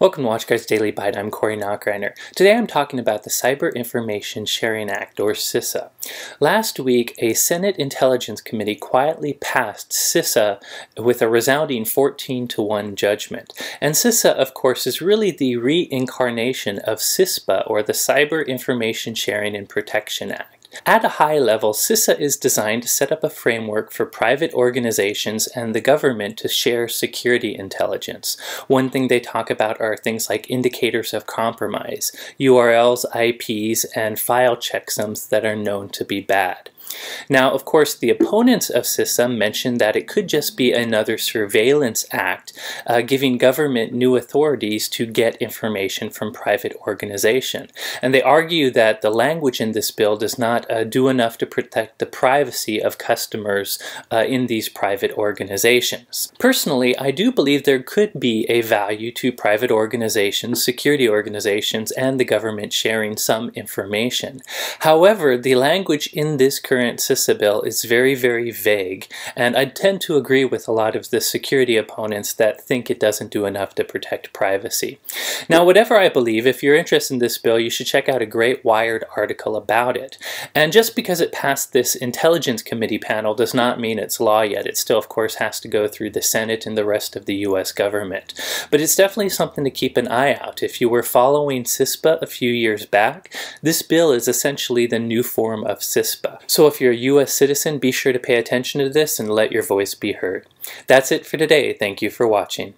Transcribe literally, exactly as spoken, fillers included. Welcome to WatchGuard's Daily Byte. I'm Corey Nachreiner. Today I'm talking about the Cyber Information Sharing Act, or CISA. Last week, a Senate Intelligence Committee quietly passed CISA with a resounding fourteen to one judgment. And CISA, of course, is really the reincarnation of CISPA, or the Cyber Information Sharing and Protection Act. At a high level, CISA is designed to set up a framework for private organizations and the government to share security intelligence. One thing they talk about are things like indicators of compromise, U R Ls, I Ps, and file checksums that are known to be bad. Now, of course, the opponents of CISA mentioned that it could just be another surveillance act, uh, giving government new authorities to get information from private organization. And they argue that the language in this bill does not uh, do enough to protect the privacy of customers uh, in these private organizations. Personally, I do believe there could be a value to private organizations, security organizations, and the government sharing some information. However, the language in this current CISA bill is very, very vague, and I tend to agree with a lot of the security opponents that think it doesn't do enough to protect privacy. Now, whatever I believe, if you're interested in this bill, you should check out a great Wired article about it. And just because it passed this Intelligence Committee panel does not mean it's law yet. It still, of course, has to go through the Senate and the rest of the U S government. But it's definitely something to keep an eye out. If you were following CISPA a few years back, this bill is essentially the new form of CISPA. So So if you're a U S citizen, be sure to pay attention to this and let your voice be heard. That's it for today. Thank you for watching.